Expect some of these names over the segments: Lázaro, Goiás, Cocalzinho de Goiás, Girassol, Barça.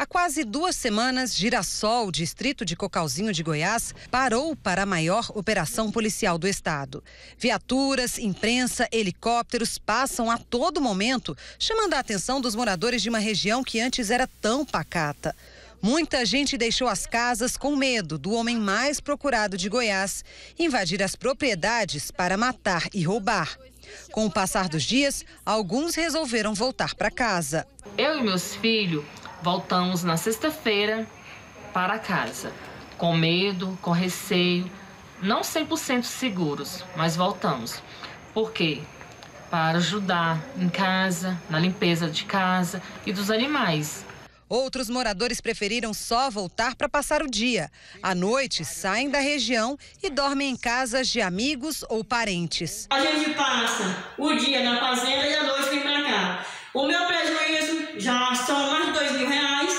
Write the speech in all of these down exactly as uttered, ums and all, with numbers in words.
Há quase duas semanas, Girassol, distrito de Cocalzinho de Goiás, parou para a maior operação policial do estado. Viaturas, imprensa, helicópteros passam a todo momento, chamando a atenção dos moradores de uma região que antes era tão pacata. Muita gente deixou as casas com medo do homem mais procurado de Goiás invadir as propriedades para matar e roubar. Com o passar dos dias, alguns resolveram voltar para casa. Eu e meus filhos voltamos na sexta-feira para casa, com medo, com receio, não cem por cento seguros, mas voltamos. Por quê? Para ajudar em casa, na limpeza de casa e dos animais. Outros moradores preferiram só voltar para passar o dia. À noite, saem da região e dormem em casas de amigos ou parentes. A gente passa o dia na fazenda e a noite vem para cá. O meu prejuízo já são mais de dois mil reais.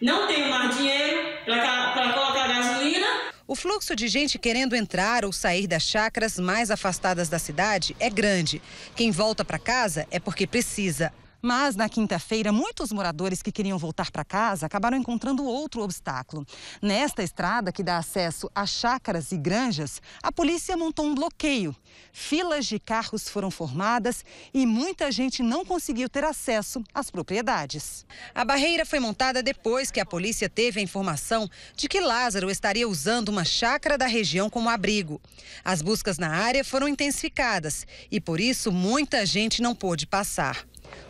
Não tenho mais dinheiro para colocar gasolina. O fluxo de gente querendo entrar ou sair das chácaras mais afastadas da cidade é grande. Quem volta para casa é porque precisa. Mas, na quinta-feira, muitos moradores que queriam voltar para casa acabaram encontrando outro obstáculo. Nesta estrada, que dá acesso a chácaras e granjas, a polícia montou um bloqueio. Filas de carros foram formadas e muita gente não conseguiu ter acesso às propriedades. A barreira foi montada depois que a polícia teve a informação de que Lázaro estaria usando uma chácara da região como abrigo. As buscas na área foram intensificadas e, por isso, muita gente não pôde passar.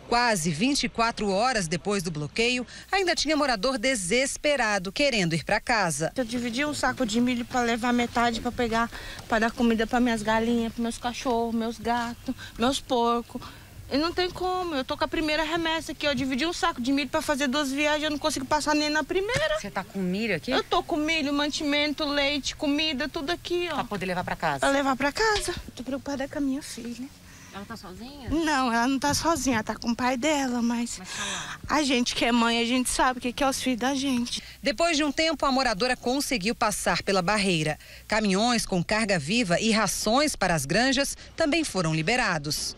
Quase vinte e quatro horas depois do bloqueio, ainda tinha morador desesperado querendo ir para casa. Eu dividi um saco de milho para levar metade para pegar, para dar comida para minhas galinhas, para meus cachorros, meus gatos, meus porcos. E não tem como, eu tô com a primeira remessa aqui, eu dividi um saco de milho para fazer duas viagens, eu não consigo passar nem na primeira. Você tá com milho aqui? Eu tô com milho, mantimento, leite, comida, tudo aqui, ó. Para poder levar para casa? Para levar para casa. Eu tô preocupada com a minha filha. Ela tá sozinha? Não, ela não tá sozinha, ela tá com o pai dela, mas, mas a gente que é mãe, a gente sabe o que, que é os filhos da gente. Depois de um tempo, a moradora conseguiu passar pela barreira. Caminhões com carga viva e rações para as granjas também foram liberados.